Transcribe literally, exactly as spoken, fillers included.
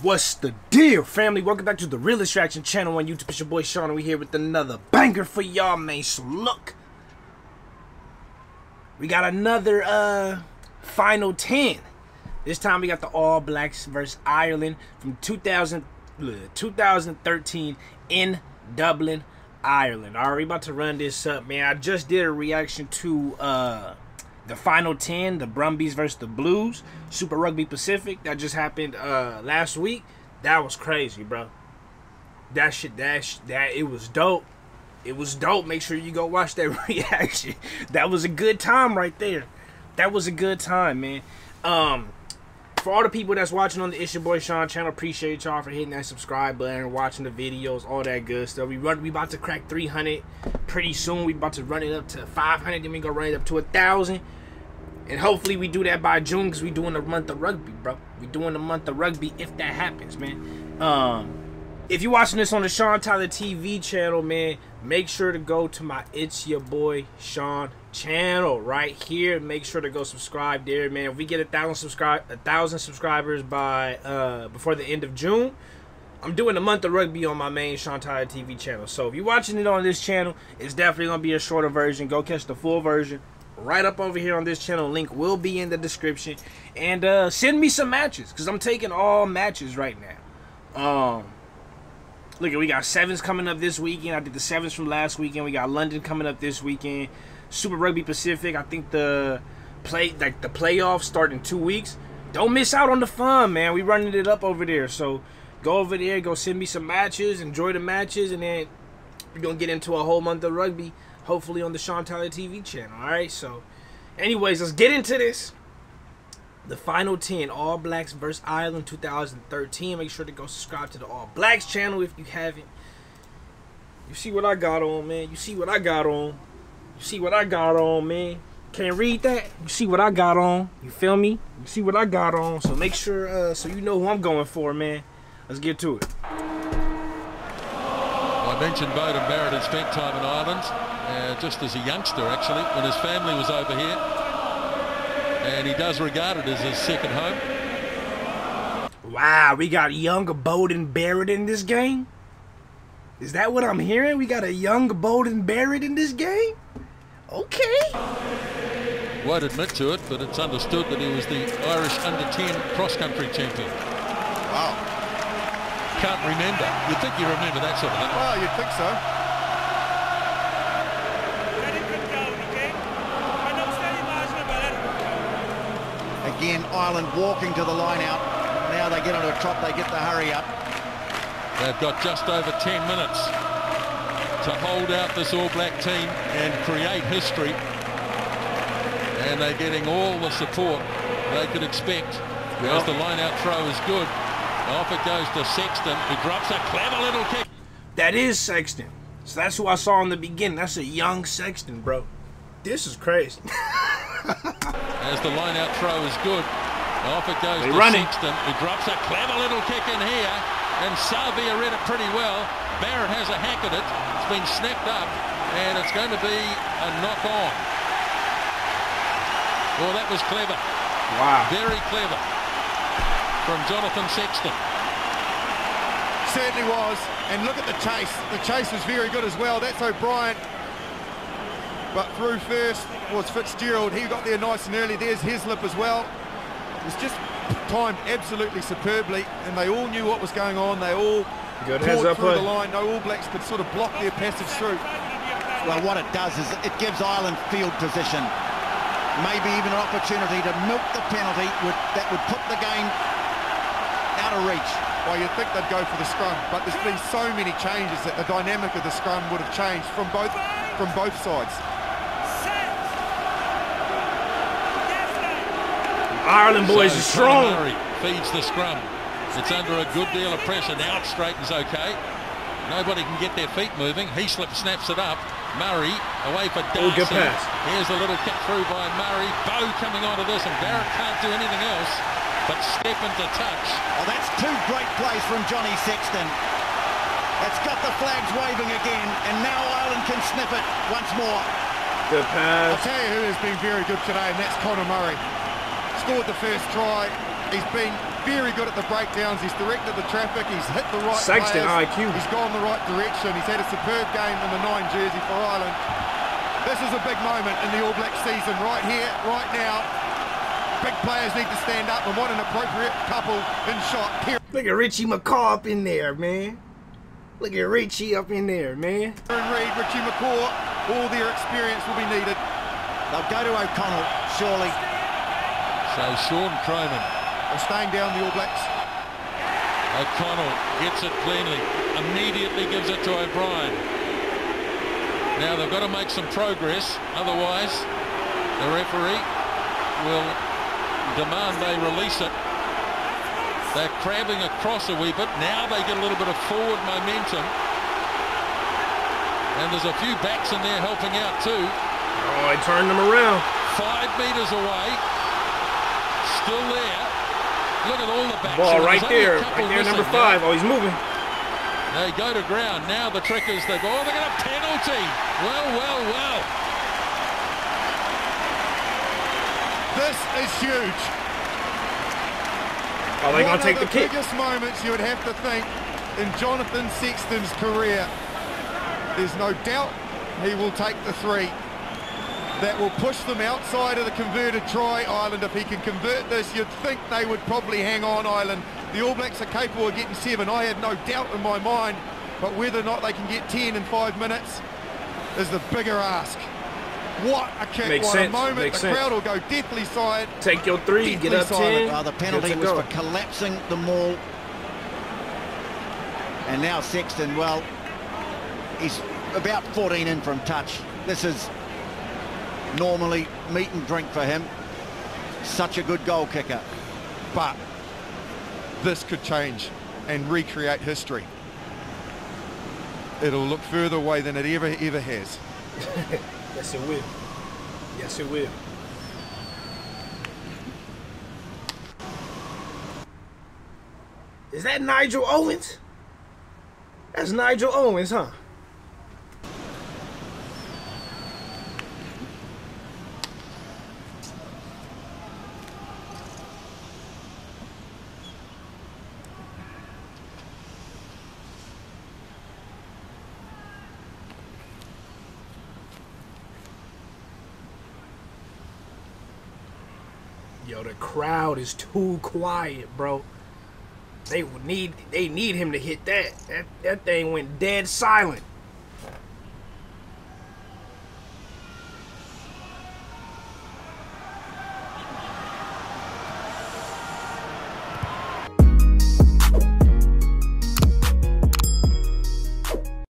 What's the deal, family? Welcome back to The Real Extraction Channel on YouTube. It's your boy Sean, and we're here with another banger for y'all, man. So look, we got another uh, Final ten. This time we got the All Blacks versus Ireland from two thousand, uh, twenty thirteen in Dublin, Ireland. All right, we about to run this up, man. I just did a reaction to uh, the Final ten, the Brumbies versus the Blues, Super Rugby Pacific. That just happened uh, last week. That was crazy, bro. That shit, that, sh that, it was dope. It was dope. Make sure you go watch that reaction. That was a good time right there. That was a good time, man. Um, for all the people that's watching on the It's Your Boy Sean channel, appreciate y'all for hitting that subscribe button, watching the videos, all that good stuff. We run, we about to crack three hundred pretty soon. We about to run it up to five hundred, then we gonna run it up to a thousand. And hopefully we do that by June, because we doing the month of rugby, bro. We doing the month of rugby if that happens, man. Um, if you're watching this on the Sean Tyler T V channel, man, make sure to go to my It's Your Boy Sean channel right here. Make sure to go subscribe there, man. If we get a thousand subscribe, a thousand subscribers by uh, before the end of June, I'm doing the month of rugby on my main Sean Tyler T V channel. So if you're watching it on this channel, it's definitely gonna be a shorter version. Go catch the full version right up over here on this channel. Link will be in the description. And uh, send me some matches, because I'm taking all matches right now. Um, look, we got sevens coming up this weekend. I did the sevens from last weekend. We got London coming up this weekend. Super Rugby Pacific, I think the play like the playoffs start in two weeks. Don't miss out on the fun, man. We running it up over there. So go over there, go send me some matches, enjoy the matches, and then we're gonna get into a whole month of rugby, hopefully on the Sean Tyler T V channel. Alright, so anyways, let's get into this. The Final ten, All Blacks versus Ireland two thousand thirteen. Make sure to go subscribe to the All Blacks channel if you haven't. You see what I got on, man. You see what I got on. You see what I got on, man. Can't read that. You see what I got on. You feel me? You see what I got on. So make sure, uh, so you know who I'm going for, man. Let's get to it. Well, I mentioned Beauden Barrett had spent time in Ireland, uh, just as a youngster, actually, when his family was over here. And he does regard it as his second home. Wow, we got younger Beauden Barrett in this game? Is that what I'm hearing? We got a young Beauden Barrett in this game? Okay. Won't admit to it, but it's understood that he was the Irish under ten cross-country champion. Wow. Can't remember. You'd think you remember that sort of thing. Well, you'd think so. Again, Ireland walking to the line out. Now they get onto a trot, they get the hurry up. They've got just over ten minutes to hold out this All Black team and create history. And they're getting all the support they could expect. As the line out throw is good, off it goes to Sexton, who drops a clever little kick. That is Sexton. So that's who I saw in the beginning. That's a young Sexton, bro. This is crazy. As the line-out throw is good, off it goes to Sexton, who drops a clever little kick in here, and Savia read it pretty well. Barrett has a hack at it. It's been snapped up, and it's going to be a knock-on. Well, that was clever. Wow. Very clever from Jonathan Sexton. Certainly was, and look at the chase. The chase was very good as well. That's O'Brien. But through first was Fitzgerald. He got there nice and early. There's Heslip as well. It was just timed absolutely superbly, and they all knew what was going on. They all poured through play. the line. No All Blacks could sort of block their passage through. Well, what it does is it gives Ireland field position. Maybe even an opportunity to milk the penalty would, that would put the game out of reach. Well, you'd think they'd go for the scrum, but there's been so many changes that the dynamic of the scrum would have changed from both from both sides. Ireland boys so, are strong. Connor Murray feeds the scrum. It's under a good deal of pressure. Now it straightens okay. Nobody can get their feet moving. Heslip snaps it up. Murray away for Darcy. Oh, good pass. Here's a little cut through by Murray. Bow coming onto this, and Barrett can't do anything else but step into touch. Oh, that's two great plays from Johnny Sexton. It's got the flags waving again, and now Ireland can sniff it once more. Good pass. I'll tell you who has been very good today, and that's Connor Murray. Scored the first try. He's been very good at the breakdowns. He's directed the traffic. He's hit the right Sexton players. I Q. He's gone the right direction. He's had a superb game in the nine jersey for Ireland. This is a big moment in the All Black season right here, right now. Big players need to stand up, and what an appropriate couple in shot. Here. Look at Richie McCaw up in there, man. Look at Richie up in there, man. Aaron Reid, Richie McCaw, all their experience will be needed. They'll go to O'Connell, surely. So Sean Cronin. They're staying down the All Blacks. O'Connell gets it cleanly, immediately gives it to O'Brien. Now they've got to make some progress, otherwise the referee will demand they release it. They're crabbing across a wee bit. Now they get a little bit of forward momentum. And there's a few backs in there helping out too. Oh, I turned them around. Five metres away. Still there. Look at all the backs. Ball right there. Right there, number five. Oh, he's moving. They go to ground. Now the trick is they go, oh, they got a penalty. Well, well, well. This is huge. Are they going to take the kick? One of the biggest moments you would have to think in Jonathan Sexton's career. There's no doubt he will take the three. That will push them outside of the converted try, Ireland. If he can convert this, you'd think they would probably hang on, Ireland. The All Blacks are capable of getting seven. I had no doubt in my mind. But whether or not they can get ten in five minutes is the bigger ask. What a kick, Makes what sense. a moment, Makes the sense. crowd will go deathly silent. Take your three, deathly get up ten. Oh, the penalty was for collapsing the maul. And now Sexton, well, he's about fourteen in from touch. This is normally meat and drink for him. Such a good goal kicker. But this could change and recreate history. It'll look further away than it ever, ever has. Yes, it will. Yes, it will. Is that Nigel Owens? That's Nigel Owens, huh? Yo, the crowd is too quiet, bro. They will need they need him to hit that. That that thing went dead silent.